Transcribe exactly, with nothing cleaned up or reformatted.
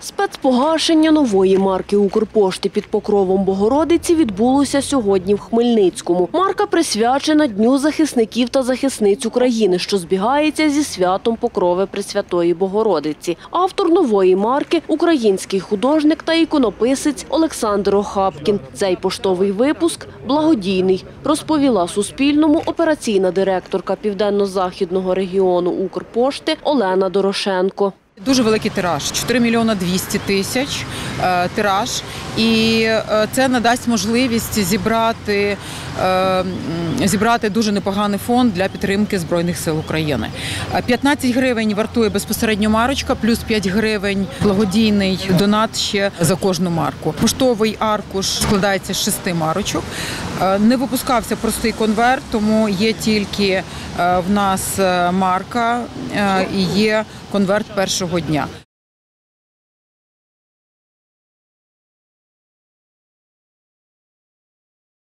Спецпогашення нової марки «Укрпошти» під покровом Богородиці відбулося сьогодні в Хмельницькому. Марка присвячена Дню захисників та захисниць України, що збігається зі святом Покрови Пресвятої Богородиці. Автор нової марки – український художник та іконописець Олександр Охапкін. Цей поштовий випуск – благодійний, розповіла Суспільному операційна директорка Південно-Західного регіону «Укрпошти» Олена Дорошенко. Дуже великий тираж, чотири мільйони двісті тисяч тираж, і це надасть можливість зібрати, зібрати дуже непоганий фонд для підтримки Збройних сил України. п'ятнадцять гривень вартує безпосередньо марочка, плюс п'ять гривень благодійний донат ще за кожну марку. Поштовий аркуш складається з шести марочок. Не випускався простий конверт, тому є тільки в нас марка і є конверт першого дня.